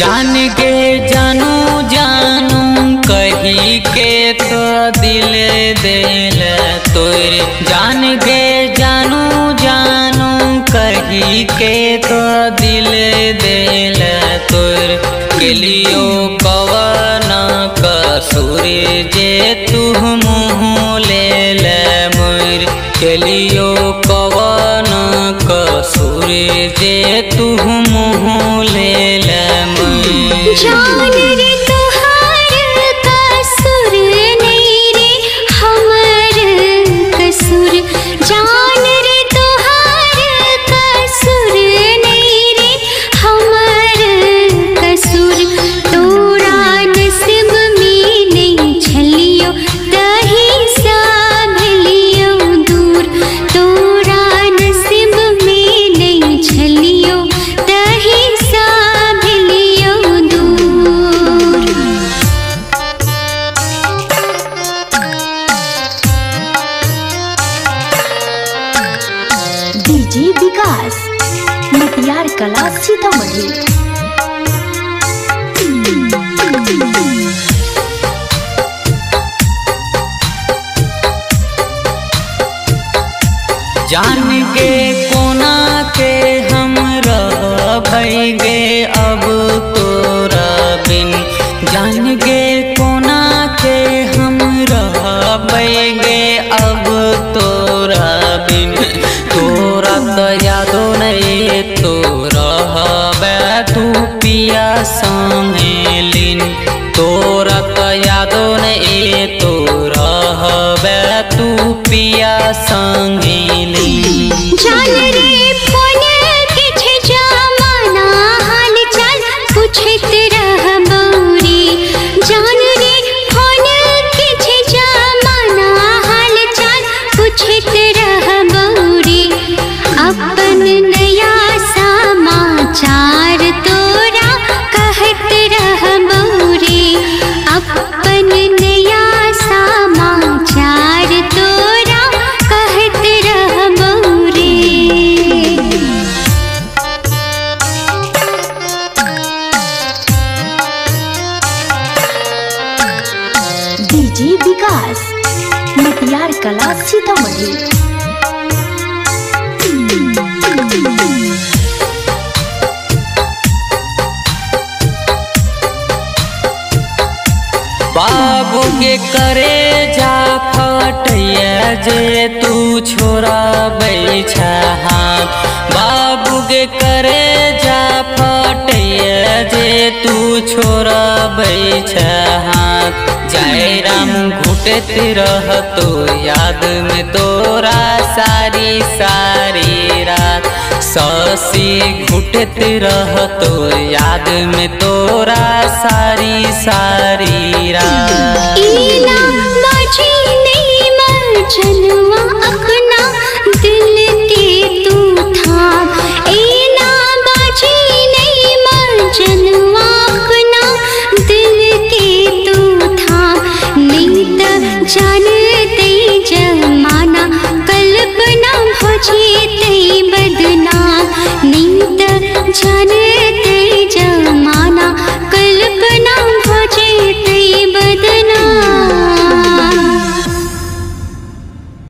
जान गे जानू जानू कही के तो दिल दिल तोर, जान गे जानू जानू कही के तो दिल दिल तोर। गलियो कवन कसूर जे तू मुँह ले मोर, गलियो कवन कसूर जे तू मुँह ले जान रे तोहार कसूर नहीं रे हमार कसूर, जान रे तोहार कसूर नहीं रे हमार कसूर। तोरा नसीब में नहीं छलियो तही साभलियो दूर, तोरा नसीब में नहीं छलियो तही डीजे विकास मुटियार कला सीतामढ़ी। जान गे कोना के हम रह भई गे अब तोरा बिन, जान गे कोना के हम रह भई गे अब तोरा बिन। यादो नहीं तो रहबे तू पिया संगलिन, तोरा तो यादो नहीं तो रहबे तू पिया संगलिन। जान रे फोन के छे जमाना हाल चाल पूछत रहबो रे, जान रे फोन के छे जमाना हाल चाल पूछत रहबो रे। अपन नया समाचार तोरा कहत रहबो रे, अपन नया समाचार तोरा कहत रहबो रे। डीजे विकास मटियार कला सीतामढ़ी। बाबू के करे जा फटिया जे तू छोरा बैठा, बाबू के करे जा फटिया जे तू छोरा बैठा। जाए राम घुटत रह तो याद में तोरा सारी सारी रात, ससी घुटत रह तो याद में तोरा सारी सारी रात।